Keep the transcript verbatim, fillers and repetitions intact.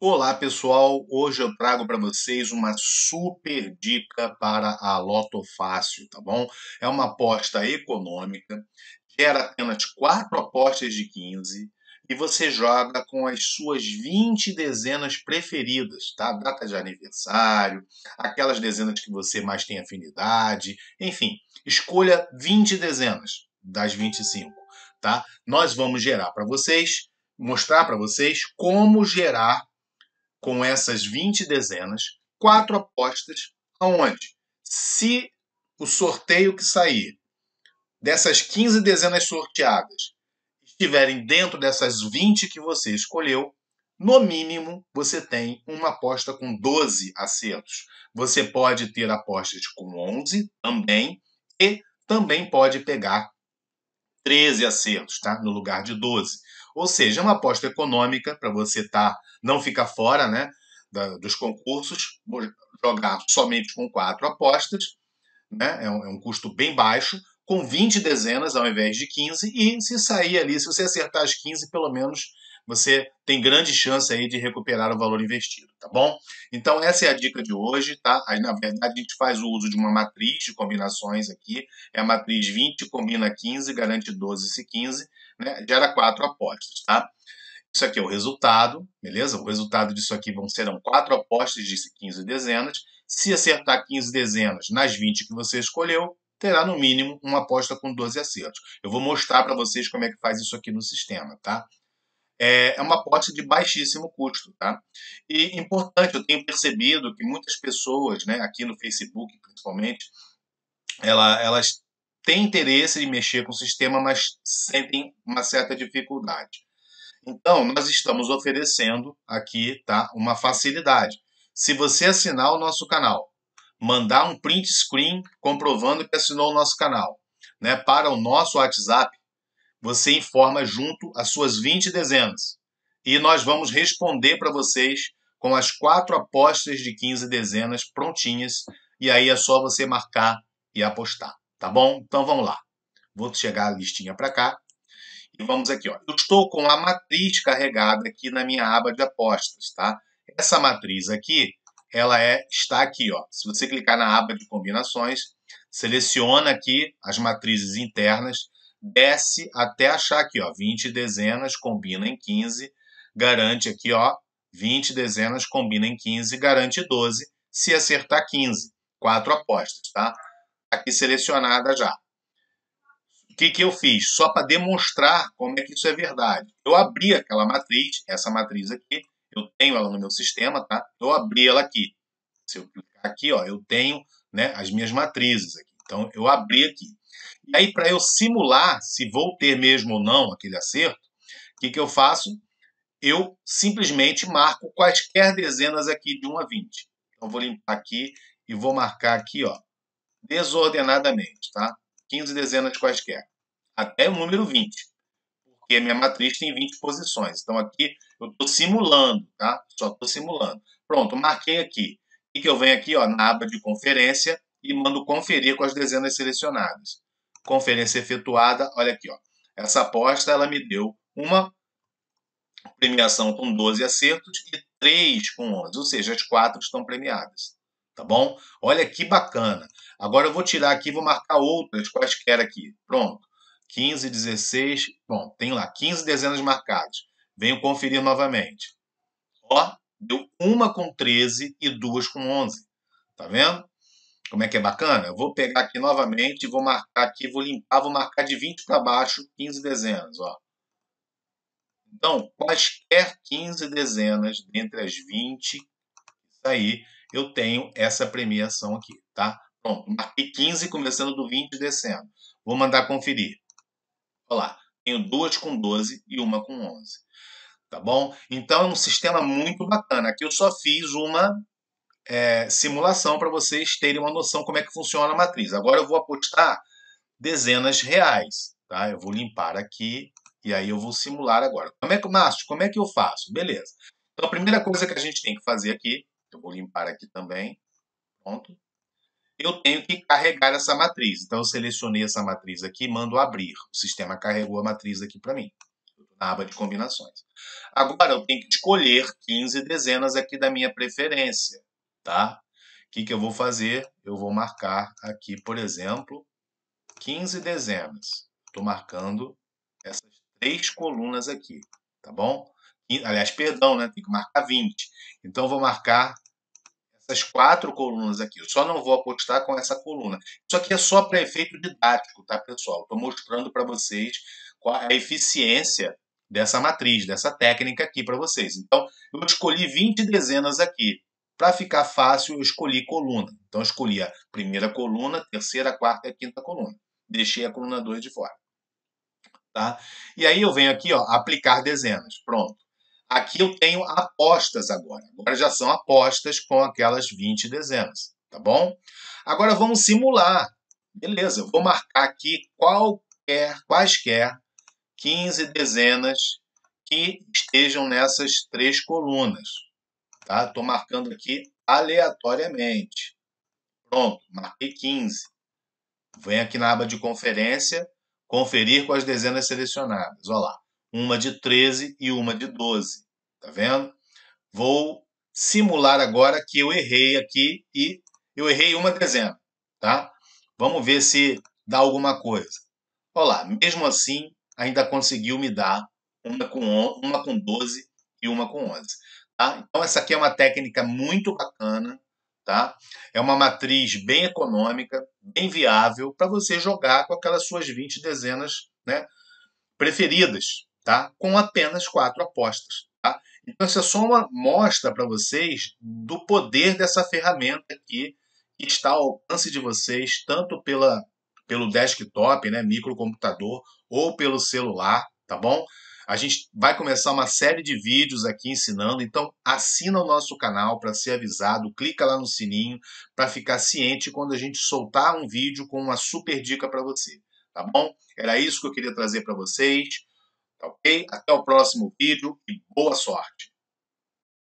Olá pessoal, hoje eu trago para vocês uma super dica para a Lotofacil, tá bom? É uma aposta econômica, gera apenas quatro apostas de quinze e você joga com as suas vinte dezenas preferidas, tá? Data de aniversário, aquelas dezenas que você mais tem afinidade, enfim, escolha vinte dezenas das vinte e cinco, tá? Nós vamos gerar para vocês, mostrar para vocês como gerar com essas vinte dezenas, quatro apostas, aonde, se o sorteio que sair dessas quinze dezenas sorteadas estiverem dentro dessas vinte que você escolheu, no mínimo você tem uma aposta com doze acertos. Você pode ter apostas com onze também e também pode pegar treze acertos, tá? No lugar de doze. Ou seja, é uma aposta econômica para você tá, não ficar fora, né, da, dos concursos, jogar somente com quatro apostas, né, é um, é um custo bem baixo, com vinte dezenas ao invés de quinze, e se sair ali, se você acertar as quinze, pelo menos você tem grande chance aí de recuperar o valor investido, tá bom? Então essa é a dica de hoje, tá? Aí, na verdade, a gente faz o uso de uma matriz de combinações aqui, é a matriz vinte combina quinze, garante doze se quinze, né? Gera quatro apostas, tá? Isso aqui é o resultado, beleza? O resultado disso aqui vão serão quatro apostas de quinze dezenas. Se acertar quinze dezenas nas vinte que você escolheu, terá no mínimo uma aposta com doze acertos. Eu vou mostrar para vocês como é que faz isso aqui no sistema, tá? É uma aposta de baixíssimo custo, tá? E importante, eu tenho percebido que muitas pessoas, né, aqui no Facebook principalmente, ela, elas têm interesse em mexer com o sistema, mas sentem uma certa dificuldade. Então, nós estamos oferecendo aqui, tá, uma facilidade. Se você assinar o nosso canal, mandar um print screen comprovando que assinou o nosso canal, né, para o nosso WhatsApp, você informa junto as suas vinte dezenas. E nós vamos responder para vocês com as quatro apostas de quinze dezenas prontinhas. E aí é só você marcar e apostar, tá bom? Então vamos lá. Vou chegar a listinha para cá. E vamos aqui, ó. Eu estou com a matriz carregada aqui na minha aba de apostas, tá? Essa matriz aqui, ela é, está aqui, ó. Se você clicar na aba de combinações, seleciona aqui as matrizes internas, desce até achar aqui, ó, vinte dezenas, combina em quinze, garante aqui, ó, vinte dezenas, combina em quinze, garante doze, se acertar quinze, quatro apostas, tá? Aqui selecionada já. O que que eu fiz? Só para demonstrar como é que isso é verdade. Eu abri aquela matriz, essa matriz aqui, eu tenho ela no meu sistema, tá? Eu abri ela aqui. Se eu clicar aqui, ó, eu tenho, né, as minhas matrizes aqui. Então, eu abri aqui. E aí, para eu simular se vou ter mesmo ou não aquele acerto, o que, que eu faço? Eu simplesmente marco quaisquer dezenas aqui de um a vinte. Então, eu vou limpar aqui e vou marcar aqui, ó, desordenadamente, tá? quinze dezenas quaisquer, até o número vinte, porque a minha matriz tem vinte posições. Então, aqui eu estou simulando, tá? Só estou simulando. Pronto, marquei aqui. O que, que eu venho aqui, ó, na aba de conferência e mando conferir com as dezenas selecionadas. Conferência efetuada, olha aqui, ó. Essa aposta, ela me deu uma premiação com doze acertos e três com onze, ou seja, as quatro estão premiadas, tá bom? Olha que bacana. Agora eu vou tirar aqui, vou marcar outras quaisquer aqui. Pronto. quinze, dezesseis, bom, tem lá quinze dezenas marcadas. Venho conferir novamente. Ó, deu uma com treze e duas com onze. Tá vendo? Como é que é bacana? Eu vou pegar aqui novamente, vou marcar aqui, vou limpar, vou marcar de vinte para baixo, quinze dezenas, ó. Então, quaisquer quinze dezenas dentre as vinte, aí eu tenho essa premiação aqui, tá? Pronto, marquei quinze, começando do vinte, descendo. Vou mandar conferir. Olha lá, tenho duas com doze e uma com onze, tá bom? Então, é um sistema muito bacana. Aqui eu só fiz uma... É, simulação para vocês terem uma noção como é que funciona a matriz. Agora eu vou apostar dezenas reais, tá? Eu vou limpar aqui e aí eu vou simular agora. Como é que, Márcio, como é que eu faço? Beleza. Então a primeira coisa que a gente tem que fazer aqui, eu vou limpar aqui também, pronto. Eu tenho que carregar essa matriz. Então eu selecionei essa matriz aqui, mando abrir. O sistema carregou a matriz aqui para mim. Eu estou na aba de combinações. Agora eu tenho que escolher quinze dezenas aqui da minha preferência, tá? O que que eu vou fazer? Eu vou marcar aqui, por exemplo, quinze dezenas. Estou marcando essas três colunas aqui, tá bom? Aliás, perdão, né? Tem que marcar vinte. Então eu vou marcar essas quatro colunas aqui. Eu só não vou apostar com essa coluna. Isso aqui é só para efeito didático, tá, pessoal? Estou mostrando para vocês qual a eficiência dessa matriz, dessa técnica aqui para vocês. Então, eu escolhi vinte dezenas aqui. Para ficar fácil, eu escolhi coluna. Então, eu escolhi a primeira coluna, terceira, quarta e quinta coluna. Deixei a coluna dois de fora. Tá? E aí, eu venho aqui, ó, aplicar dezenas. Pronto. Aqui eu tenho apostas agora. Agora já são apostas com aquelas vinte dezenas. Tá bom? Agora, vamos simular. Beleza, eu vou marcar aqui qualquer, quaisquer quinze dezenas que estejam nessas três colunas. Tá? Estou marcando aqui aleatoriamente. Pronto, marquei quinze. Venho aqui na aba de conferência, conferir com as dezenas selecionadas. Olha lá, uma de treze e uma de doze. Tá vendo? Vou simular agora que eu errei aqui e eu errei uma dezena. Tá? Vamos ver se dá alguma coisa. Olha lá, mesmo assim, ainda conseguiu me dar uma com, uma com doze e uma com onze. Tá? Então, essa aqui é uma técnica muito bacana, tá? É uma matriz bem econômica, bem viável, para você jogar com aquelas suas vinte dezenas, né, preferidas, tá? Com apenas quatro apostas. Tá? Então, essa é só uma mostra para vocês do poder dessa ferramenta aqui, que está ao alcance de vocês, tanto pela, pelo desktop, né, microcomputador, ou pelo celular, tá bom? A gente vai começar uma série de vídeos aqui ensinando, então assina o nosso canal para ser avisado, clica lá no sininho para ficar ciente quando a gente soltar um vídeo com uma super dica para você, tá bom? Era isso que eu queria trazer para vocês, tá ok? Até o próximo vídeo e boa sorte!